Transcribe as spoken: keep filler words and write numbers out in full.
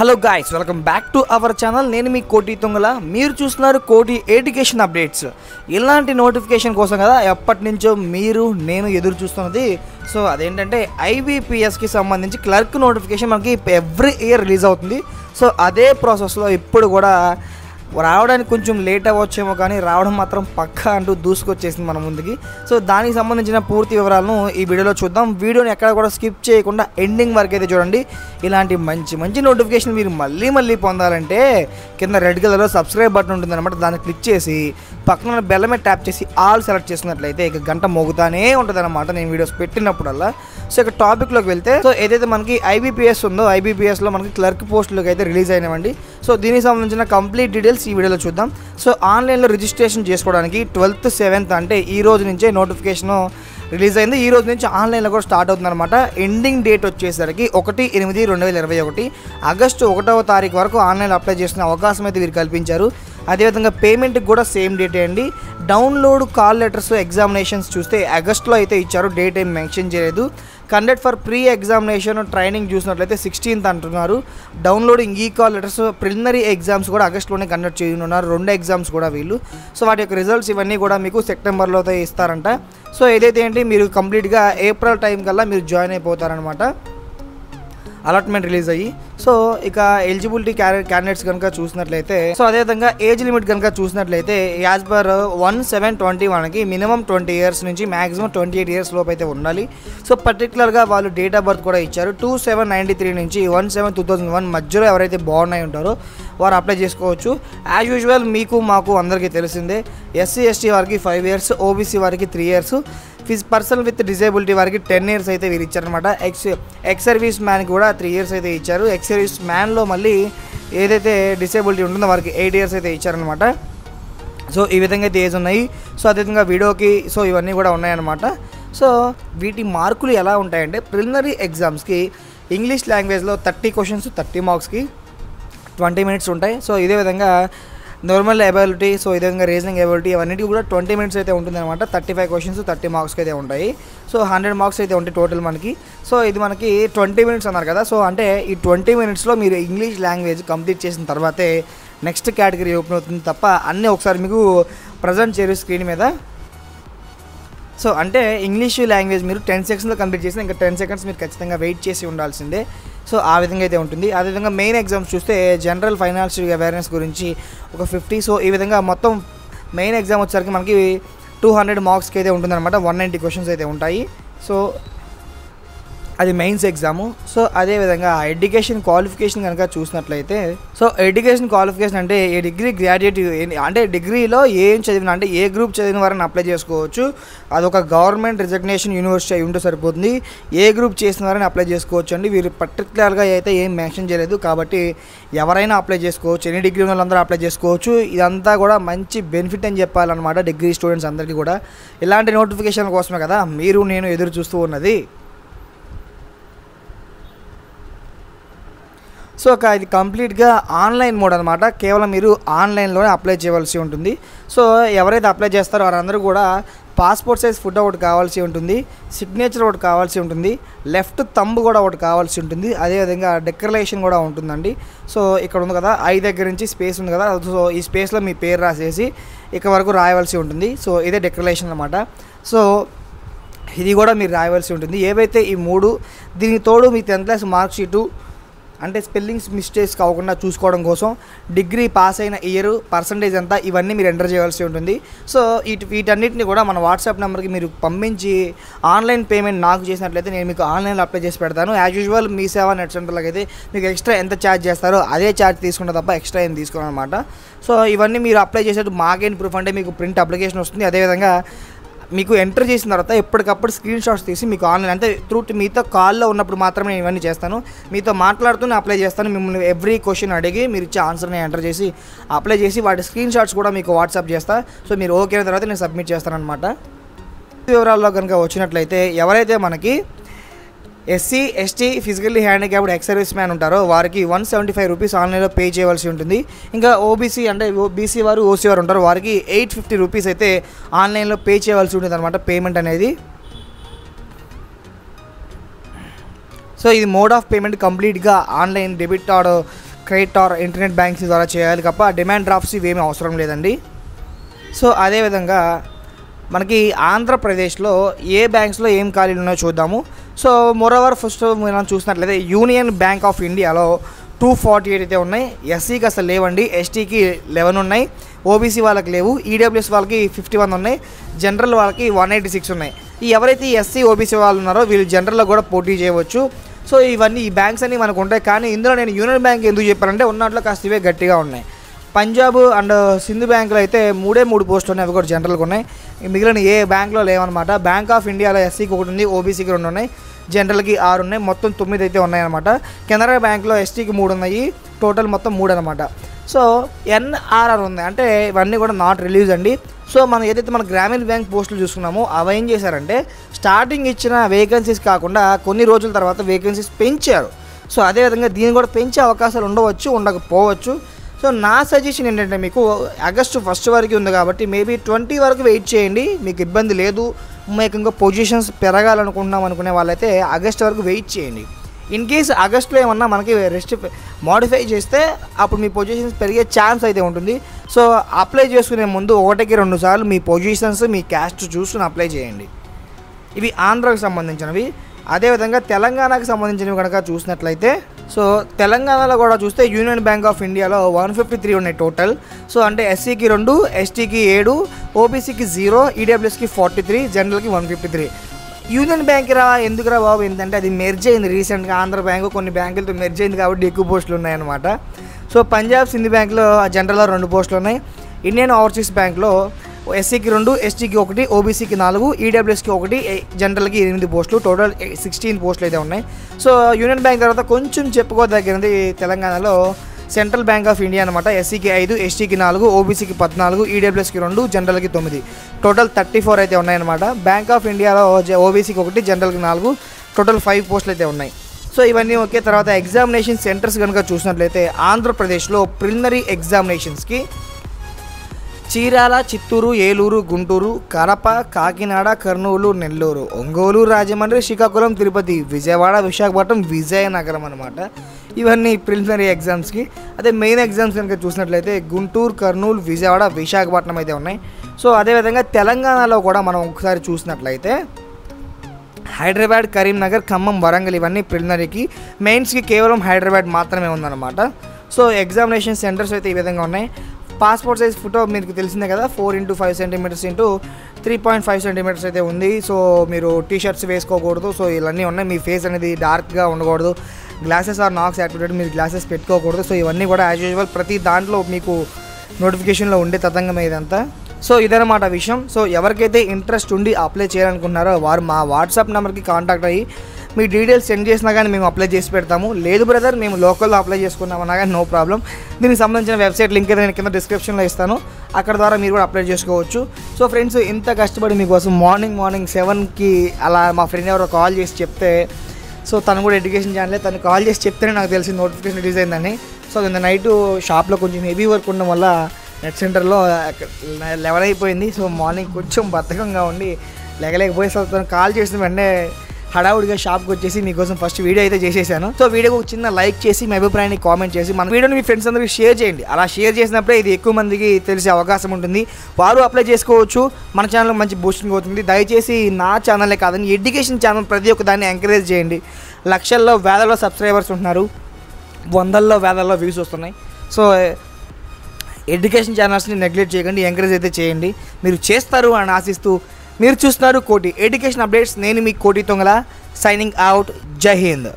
Hello guys welcome back to our channel नेनु मी कोटी तुंगला मीरु चूस्तुन्नारु कोटी एजुकेशन अपडेट्स इलांटी नोटिफिकेशन कोसम कदा एप्पटी नुंचो मीरु नेनु एदुरु चूस्तुन्नदी सो अदेंटंटे I B P S की संबंधिंची क्लर्क नोटिफिकेशन मनकी एव्री इयर रिलीज अवुतुंदी सो अदे प्रोसेस लो इप्पुडु कूडा రావడానికి కొంచెం లేట్ అవచ్చేమో కానీ రావడం మాత్రం పక్కా అంటూ దూసుకొచ్చేసింది మన ముందుకి. సో దానికి సంబంధించిన పూర్తి వివరాలను ఈ వీడియోలో చూద్దాం. వీడియోని ఎక్కడ కూడా స్కిప్ చేయకుండా ఎండింగ్ వరకు అయితే చూడండి. ఇలాంటి మంచి మంచి నోటిఫికేషన్ మీరు మళ్ళీ మళ్ళీ పొందాలంటే కింద రెడ్ కలర్లో సబ్స్క్రైబ్ బటన్ ఉంటుందన్నమాట. దాన్ని క్లిక్ చేసి పక్కన బెల్ మీద ట్యాప్ చేసి ఆల్ సెలెక్ట్ చేసుకున్నట్లయితే ఇక గంట మోగుతానే ఉంటుంది అన్నమాట నేను వీడియోస్ పెట్టినప్పుడల్లా. సో ఇక టాపిక్లోకి వెళ్తే సో ఏదైతే మనకి ఐబీపీఎస్ ఉందో ఐబీపీఎస్లో మనకి క్లర్క్ పోస్టులకు అయితే రిలీజ్ అయినవండి. సో దీనికి సంబంధించిన కంప్లీట్ డీటెయిల్స్ ఈ వీడియోలో చూద్దాం. సో ఆన్లైన్లో రిజిస్ట్రేషన్ చేసుకోవడానికి ట్వెల్త్ సెవెంత్ అంటే ఈ రోజు నుంచే నోటిఫికేషన్ రిలీజ్ అయింది. ఈ రోజు నుంచి ఆన్లైన్లో కూడా స్టార్ట్ అవుతుందన్నమాట. ఎండింగ్ డేట్ వచ్చేసరికి ఒకటి ఎనిమిది రెండు వేల ఇరవై ఒకటి ఆగస్టు ఒకటవ తారీఖు వరకు ఆన్లైన్లో అప్లై చేసిన అవకాశం అయితే వీరు కల్పించారు. అదేవిధంగా పేమెంట్కి కూడా సేమ్ డేటే అండి. డౌన్లోడ్ కాల్ లెటర్స్ ఎగ్జామినేషన్స్ చూస్తే ఆగస్టులో అయితే ఇచ్చారు, డేట్ ఏం మెన్షన్ చేయలేదు. Conduct for pre examination training చూసినట్లయితే సిక్స్టీన్త్ అంటున్నారు. డౌన్లోడింగ్ ఈ కాల్ లెటర్స్ ప్రిలిమినరీ ఎగ్జామ్స్ కూడా ఆగస్టులోనే కండక్ట్ చేయనున్నారు, రెండు ఎగ్జామ్స్ కూడా వీళ్ళు. సో వాటి యొక్క రిజల్ట్స్ ఇవన్నీ కూడా మీకు సెప్టెంబర్లో అయితే ఇస్తారంట. సో ఏదైతే ఏంటి మీరు కంప్లీట్గా ఏప్రిల్ టైం కల్లా మీరు జాయిన్ అయిపోతారనమాట, అలాట్మెంట్ రిలీజ్ అయ్యి. సో ఇక ఎలిజిబిలిటీ క్యాండిడేట్స్ కనుక చూసినట్లయితే సో అదేవిధంగా ఏజ్ లిమిట్ కనుక చూసినట్లయితే as per one seven twenty వన్కి మినిమం ట్వంటీ ఇయర్స్ నుంచి మ్యాక్సిమం ట్వంటీ ఎయిట్ ఇయర్స్ లోపు అయితే ఉండాలి. సో పర్టికులర్గా వాళ్ళు డేట్ ఆఫ్ బర్త్ కూడా ఇచ్చారు. టూ సెవెన్ నైంటీ త్రీ నుంచి one seven two thousand one మధ్యలో ఎవరైతే బాగున్నాయి ఉంటారో వారు అప్లై చేసుకోవచ్చు. యాజ్ యూజువల్ మీకు మాకు అందరికీ తెలిసిందే, ఎస్సీ ఎస్టీ వారికి ఫైవ్ ఇయర్స్, ఓబీసీ వారికి త్రీ ఇయర్స్, ఫిజ్ పర్సన్ విత్ డిజేబిలిటీ వారికి టెన్ ఇయర్స్ అయితే వీరు ఇచ్చారనమాట. ఎక్స్ ఎక్స్ సర్వీస్ మ్యాన్కి కూడా త్రీ ఇయర్స్ అయితే ఇచ్చారు. ఎక్స్ సర్వీస్ మ్యాన్లో మళ్ళీ ఏదైతే డిసేబిలిటీ ఉంటుందో వారికి ఎయిట్ ఇయర్స్ అయితే ఇచ్చారనమాట. సో ఈ విధంగా అయితే ఏజ్ ఉన్నాయి. సో అదేవిధంగా వీడియోకి సో ఇవన్నీ కూడా ఉన్నాయన్నమాట. సో వీటి మార్కులు ఎలా ఉంటాయంటే ప్రిలిమినరీ ఎగ్జామ్స్కి ఇంగ్లీష్ లాంగ్వేజ్లో థర్టీ క్వశ్చన్స్ థర్టీ మార్క్స్కి ట్వంటీ మినిట్స్ ఉంటాయి. సో ఇదే విధంగా నార్మల్ ఎబిలిటీ సో ఇదే విధంగా రీజనింగ్ ఎబిలిటీ అవన్నీ కూడా ట్వంటీ మినిట్స్ అయితే ఉంటుందన్నమాట. థర్టీ ఫైవ్ క్వశ్చన్స్ థర్టీ మార్క్స్కి అయితే ఉంటాయి. సో హండ్రెడ్ మార్క్స్ అయితే ఉంటాయి టోటల్ మనకి. సో ఇది మనకి ట్వంటీ మినిట్స్ అన్నారు కదా, సో అంటే ఈ ట్వంటీ మినిట్స్లో మీరు ఇంగ్లీష్ లాంగ్వేజ్ కంప్లీట్ చేసిన తర్వాతే నెక్స్ట్ కేటగిరీ ఓపెన్ అవుతుంది తప్ప అన్నీ ఒకసారి మీకు ప్రజెంట్ చేయరు స్క్రీన్ మీద. సో అంటే ఇంగ్లీష్ లాంగ్వేజ్ మీరు టెన్ సెకండ్స్లో కంప్లీట్ చేసిన ఇంకా టెన్ సెకండ్స్ మీరు ఖచ్చితంగా వెయిట్ చేసి ఉండాల్సిందే. సో ఆ విధంగా అయితే ఉంటుంది. అదేవిధంగా మెయిన్ ఎగ్జామ్స్ చూస్తే జనరల్ ఫైనాన్షియల్ అవేర్నెస్ గురించి ఒక ఫిఫ్టీ. సో ఈ విధంగా మొత్తం మెయిన్ ఎగ్జామ్ వచ్చేసరికి మనకి టూ హండ్రెడ్ మార్క్స్కి అయితే ఉంటుందన్నమాట. వన్ నైంటీ క్వశ్చన్స్ అయితే ఉంటాయి. సో అది మెయిన్స్ ఎగ్జాము. సో అదేవిధంగా ఎడ్యుకేషన్ క్వాలిఫికేషన్ కనుక చూసినట్లయితే సో ఎడ్యుకేషన్ క్వాలిఫికేషన్ అంటే ఏ డిగ్రీ గ్రాడ్యుయేట్ అంటే డిగ్రీలో ఏం చదివినా అంటే ఏ గ్రూప్ చదివిన వారిని అప్లై చేసుకోవచ్చు. అదొక గవర్నమెంట్ రికగ్నిషన్ యూనివర్సిటీ అయి ఉంటే సరిపోతుంది. ఏ గ్రూప్ చేసిన వారిని అప్లై చేసుకోవచ్చు అండి. వీరు పర్టికులర్గా అయితే ఏం మెన్షన్ చేయలేదు కాబట్టి ఎవరైనా అప్లై చేసుకోవచ్చు, ఎన్ని డిగ్రీ ఉన్న వాళ్ళందరూ అప్లై చేసుకోవచ్చు. ఇదంతా కూడా మంచి బెనిఫిట్ అని చెప్పాలన్నమాట డిగ్రీ స్టూడెంట్స్ అందరికీ కూడా. ఇలాంటి నోటిఫికేషన్ కోసమే కదా మీరు నేను ఎదురు చూస్తూ ఉన్నది. సో ఒక ఇది కంప్లీట్గా ఆన్లైన్ మోడ్ అనమాట. కేవలం మీరు ఆన్లైన్లోనే అప్లై చేయవలసి ఉంటుంది. సో ఎవరైతే అప్లై చేస్తారో వారందరూ కూడా పాస్పోర్ట్ సైజ్ ఫోటో ఒకటి కావాల్సి ఉంటుంది, సిగ్నేచర్ ఒకటి కావాల్సి ఉంటుంది, లెఫ్ట్ తంబు కూడా ఒకటి కావాల్సి ఉంటుంది. అదేవిధంగా డిక్లరేషన్ కూడా ఉంటుందండి. సో ఇక్కడ ఉంది కదా ఐ దగ్గర నుంచి స్పేస్ ఉంది కదా, సో ఈ స్పేస్లో మీ పేరు రాసేసి ఇక్కడ వరకు రాయవలసి ఉంటుంది. సో ఇదే డిక్లరేషన్ అనమాట. సో ఇది కూడా మీరు రాయవలసి ఉంటుంది. ఏవైతే ఈ మూడు దీనికి తోడు మీ టెన్త్ క్లాస్ మార్క్షీటు అంటే స్పెల్లింగ్స్ మిస్టేక్స్ కాకుండా చూసుకోవడం కోసం డిగ్రీ పాస్ అయిన ఇయర్ పర్సంటేజ్ అంతా ఇవన్నీ మీరు ఎంటర్ చేయాల్సి ఉంటుంది. సో వీటి వీటన్నిటిని కూడా మన వాట్సాప్ నెంబర్కి మీరు పంపించి ఆన్లైన్ పేమెంట్ నాకు చేసినట్లయితే నేను మీకు ఆన్లైన్లో అప్లై చేసి పెడతాను. యాజ్ యూజువల్ మీ సేవా నెట్ సెంటర్లకు అయితే మీకు ఎక్స్ట్రా ఎంత ఛార్జ్ చేస్తారో అదే ఛార్జ్ తీసుకుంటా తప్ప ఎక్స్ట్రా ఏం తీసుకోను అనమాట. సో ఇవన్నీ మీరు అప్లై చేసేటప్పుడు మాకేం ప్రూఫ్ అంటే మీకు ప్రింట్ అప్లికేషన్ వస్తుంది. అదేవిధంగా మీకు ఎంటర్ చేసిన తర్వాత ఎప్పటికప్పుడు స్క్రీన్ షాట్స్ తీసి మీకు ఆన్లైన్ అంటే త్రూ మీతో కాల్లో ఉన్నప్పుడు మాత్రమే నేను ఇవన్నీ చేస్తాను. మీతో మాట్లాడుతూనే అప్లై చేస్తాను. మిమ్మల్ని ఎవ్రీ క్వశ్చన్ అడిగి మీరు ఇచ్చే ఆన్సర్ని ఎంటర్ చేసి అప్లై చేసి వాటి స్క్రీన్ షాట్స్ కూడా మీకు వాట్సాప్ చేస్తాను. సో మీరు ఓకే అయిన తర్వాత నేను సబ్మిట్ చేస్తాను అనమాట. వివరాల్లో కనుక వచ్చినట్లయితే ఎవరైతే మనకి SC ST physically handicapped ex service man ఉంటారో వారికి వన్ సెవెంటీ ఫైవ్ రూపీస్ ఆన్లైన్లో పే చేయవలసి ఉంటుంది. ఇంకా ఓబీసీ అంటే బీసీ వారు ఓసీ వారు ఉంటారు వారికి ఎయిట్ ఫిఫ్టీ రూపీస్ అయితే ఆన్లైన్లో పే చేయవలసి ఉంటుంది అనమాట పేమెంట్ అనేది. సో ఇది మోడ్ ఆఫ్ పేమెంట్ కంప్లీట్గా online debit card credit or internet banking ద్వారా చేయాలి తప్ప డిమాండ్ డ్రాఫ్ట్స్ ఇవేమీ అవసరం లేదండి. సో అదేవిధంగా మనకి ఆంధ్రప్రదేశ్లో ఏ బ్యాంక్స్లో ఏం ఖాళీలు ఉన్నాయో చూద్దాము. సో మోరోవర్ ఫస్ట్ మనం చూసినట్లయితే యూనియన్ బ్యాంక్ ఆఫ్ ఇండియాలో టూ ఫార్టీ ఎయిట్ అయితే ఉన్నాయి. ఎస్సీకి అసలు లేవండి, ఎస్టీకి లెవెన్ ఉన్నాయి, ఓబీసీ వాళ్ళకి లేవు, ఈడబ్ల్యూఎస్ వాళ్ళకి ఫిఫ్టీ వన్ ఉన్నాయి, జనరల్ వాళ్ళకి వన్ ఎయిటీ సిక్స్ ఉన్నాయి. ఈ ఎవరైతే ఎస్సీ ఓబీసీ వాళ్ళు ఉన్నారో వీళ్ళు జనరల్లో కూడా పోటీ చేయవచ్చు. సో ఇవన్నీ ఈ బ్యాంక్స్ అన్నీ మనకు ఉంటాయి. కానీ ఇందులో నేను యూనియన్ బ్యాంక్ ఎందుకు చెప్పానంటే ఉన్నట్లో కాస్త ఇవే గట్టిగా ఉన్నాయి. పంజాబ్ అండ్ సింధు బ్యాంకులో అయితే మూడే మూడు పోస్టులు ఉన్నాయి, అవి కూడా జనరల్గా ఉన్నాయి. మిగిలిన ఏ బ్యాంక్లో లేవన్నమాట. బ్యాంక్ ఆఫ్ ఇండియాలో ఎస్సీకి ఒకటి ఉంది, ఓబీసీకి రెండు ఉన్నాయి, జనరల్కి ఆరు ఉన్నాయి, మొత్తం తొమ్మిది అయితే ఉన్నాయన్నమాట. కెనరా బ్యాంక్లో ఎస్టీకి మూడు ఉన్నాయి, టోటల్ మొత్తం మూడు అనమాట. సో ఎన్ఆర్ఆర్ ఉంది, అంటే ఇవన్నీ కూడా నాట్ రిలీజ్ అండి. సో మనం ఏదైతే మన గ్రామీణ బ్యాంక్ పోస్టులు చూసుకున్నామో అవి ఏం చేశారంటే స్టార్టింగ్ ఇచ్చిన వేకెన్సీస్ కాకుండా కొన్ని రోజుల తర్వాత వేకెన్సీస్ పెంచారు. సో అదేవిధంగా దీన్ని కూడా పెంచే అవకాశాలు ఉండవచ్చు, ఉండకపోవచ్చు. సో నా సజెషన్ ఏంటంటే మీకు ఆగస్టు ఫస్ట్ వరకు ఉంది కాబట్టి మేబీ ట్వంటీ వరకు వెయిట్ చేయండి, మీకు ఇబ్బంది లేదు. మీకు ఇంకా పొజిషన్స్ పెరగాలనుకుంటున్నాం అనుకునే వాళ్ళైతే ఆగస్టు వరకు వెయిట్ చేయండి. ఇన్ కేస్ ఆగస్టులో ఏమన్నా మనకి రెస్ట్ మోడిఫై చేస్తే అప్పుడు మీ పొజిషన్స్ పెరిగే ఛాన్స్ అయితే ఉంటుంది. సో అప్లై చేసుకునే ముందు ఒకటికి రెండు సార్లు మీ పొజిషన్స్ మీ క్యాస్ట్ చూసుకుని అప్లై చేయండి. ఇవి ఆంధ్రాకి సంబంధించినవి. అదేవిధంగా తెలంగాణకు సంబంధించినవి కనుక చూసినట్లయితే సో తెలంగాణలో కూడా చూస్తే యూనియన్ బ్యాంక్ ఆఫ్ ఇండియాలో వన్ ఫిఫ్టీ త్రీ ఉన్నాయి టోటల్. సో అంటే ఎస్సీకి రెండు, ఎస్టీకి ఏడు, ఓబీసీకి జీరో, ఈడబ్ల్యూఎస్కి ఫార్టీ త్రీ, జనరల్కి one fifty three. Union bank రా ఎందుకురా బాబు ఏంటంటే అది మెర్జ్ అయింది రీసెంట్గా. ఆంధ్ర బ్యాంకు కొన్ని బ్యాంకులతో మెర్జ్ అయింది కాబట్టి ఎక్కువ పోస్టులు ఉన్నాయన్నమాట. సో పంజాబ్ సింధ్ బ్యాంక్లో జనరల్లో రెండు పోస్టులు ఉన్నాయి. ఇండియన్ ఓవర్సీస్ బ్యాంక్లో ఎస్సీకి రెండు, ఎస్టీకి ఒకటి, ఓబీసీకి నాలుగు, ఈడబ్ల్యూఎస్కి ఒకటి, జనరల్కి ఎనిమిది పోస్టులు, టోటల్ సిక్స్టీన్ పోస్టులు అయితే ఉన్నాయి. సో యూనియన్ బ్యాంక్ తర్వాత కొంచెం చెప్పుకోదగినది తెలంగాణలో సెంట్రల్ బ్యాంక్ ఆఫ్ ఇండియా అనమాట. ఎస్సీకి ఐదు, ఎస్టీకి నాలుగు, ఓబీసీకి పద్నాలుగు, ఈడబ్ల్యూఎస్కి రెండు, జనరల్కి తొమ్మిది, టోటల్ థర్టీ ఫోర్ అయితే ఉన్నాయన్నమాట. బ్యాంక్ ఆఫ్ ఇండియాలో ఓబీసీకి ఒకటి, జనరల్కి నాలుగు, టోటల్ ఫైవ్ పోస్టులు అయితే ఉన్నాయి. సో ఇవన్నీ ఓకే. తర్వాత ఎగ్జామినేషన్ సెంటర్స్ కనుక చూసినట్లయితే ఆంధ్రప్రదేశ్లో ప్రిలిమినరీ ఎగ్జామినేషన్స్కి చీరాల, చిత్తూరు, ఏలూరు, గుంటూరు, కడప, కాకినాడ, కర్నూలు, నెల్లూరు, ఒంగోలు, రాజమండ్రి, శ్రీకాకుళం, తిరుపతి, విజయవాడ, విశాఖపట్నం, విజయనగరం అనమాట. ఇవన్నీ ప్రిలిమినరీ ఎగ్జామ్స్కి. అదే మెయిన్ ఎగ్జామ్స్ కనుక చూసినట్లయితే గుంటూరు, కర్నూలు, విజయవాడ, విశాఖపట్నం అయితే ఉన్నాయి. సో అదేవిధంగా తెలంగాణలో కూడా మనం ఒకసారి చూసినట్లయితే హైదరాబాద్, కరీంనగర్, ఖమ్మం, వరంగల్ ఇవన్నీ ప్రిలిమినరీకి. మెయిన్స్కి కేవలం హైదరాబాద్ మాత్రమే ఉందన్నమాట. సో ఎగ్జామినేషన్ సెంటర్స్ అయితే ఈ విధంగా ఉన్నాయి. పాస్పోర్ట్ సైజ్ ఫోటో మీకు తెలిసిందే కదా, four into five centimetres into three point five centimetres అయితే ఉంది. సో మీరు టీషర్ట్స్ వేసుకోకూడదు. సో ఇవన్నీ ఉన్నాయి. మీ ఫేస్ అనేది డార్క్గా ఉండకూడదు. గ్లాసెస్ ఆర్ నాట్ యాక్టివేటెడ్, మీరు గ్లాసెస్ పెట్టుకోకూడదు. సో ఇవన్నీ కూడా యాజ్ యూజువల్ ప్రతి దాంట్లో మీకు నోటిఫికేషన్లో ఉండే తతంగం ఇదంతా. సో ఇదన్నమాట విషయం. సో ఎవరికైతే ఇంట్రెస్ట్ ఉండి అప్లై చేయాలనుకుంటున్నారో వారు మా వాట్సాప్ నెంబర్కి కాంటాక్ట్ అయ్యి మీ డీటెయిల్స్ సెండ్ చేసినా కానీ మేము అప్లై చేసి పెడతాము. లేదు బ్రదర్ మేము లోకల్లో అప్లై చేసుకున్నామన్నా కానీ నో ప్రాబ్లం. దీనికి సంబంధించిన వెబ్సైట్ లింక్ అయితే నేను కింద డిస్క్రిప్షన్లో ఇస్తాను, అక్కడ ద్వారా మీరు కూడా అప్లై చేసుకోవచ్చు. సో ఫ్రెండ్స్, ఇంత కష్టపడి మీకోసం మార్నింగ్ మార్నింగ్ సెవెన్కి అలా మా ఫ్రెండ్ ఎవరో కాల్ చేసి చెప్తే, సో తను కూడా ఎడ్యుకేషన్ ఛానలే, తను కాల్ చేసి చెప్తేనే నాకు తెలిసి నోటిఫికేషన్ రిలీజ్ అయిందని. సో నిన్న నైట్ షాప్లో కొంచెం హెవీ వర్క్ ఉండడం వల్ల నెట్ సెంటర్లో లెవెన్ అయిపోయింది. సో మార్నింగ్ కొంచెం బద్ధకంగా ఉండి లెగలేకపోయి సో తను కాల్ చేసిన వెంటనే హడావుడిగా షాప్కి వచ్చేసి మీకోసం ఫస్ట్ వీడియో అయితే చేసేసాను. సో వీడియోకి ఒక చిన్న లైక్ చేసి మీ అభిప్రాయాన్ని కామెంట్ చేసి మన వీడియోని మీ ఫ్రెండ్స్ అందరికీ షేర్ చేయండి. అలా షేర్ చేసినప్పుడే ఇది ఎక్కువ మందికి తెలిసే అవకాశం ఉంటుంది, వారు అప్లై చేసుకోవచ్చు, మన ఛానల్ మంచి బూస్టింగ్ అవుతుంది. దయచేసి నా ఛానలే కాదని ఎడ్యుకేషన్ ఛానల్ ప్రతి ఒక్క దాన్ని ఎంకరేజ్ చేయండి. లక్షల్లో వేలలో సబ్స్క్రైబర్స్ ఉంటున్నారు, వందల్లో వేలలో వ్యూస్ వస్తున్నాయి. సో ఎడ్యుకేషన్ ఛానల్స్ని నెగ్లెక్ట్ చేయకండి, ఎంకరేజ్ అయితే చేయండి. మీరు చేస్తారు అని ఆశిస్తూ మీరు చూస్తున్నారు కోటి ఎడ్యుకేషన్ అప్డేట్స్. నేను మీ కోటి తొంగల సైనింగ్ అవుట్. జై హింద్.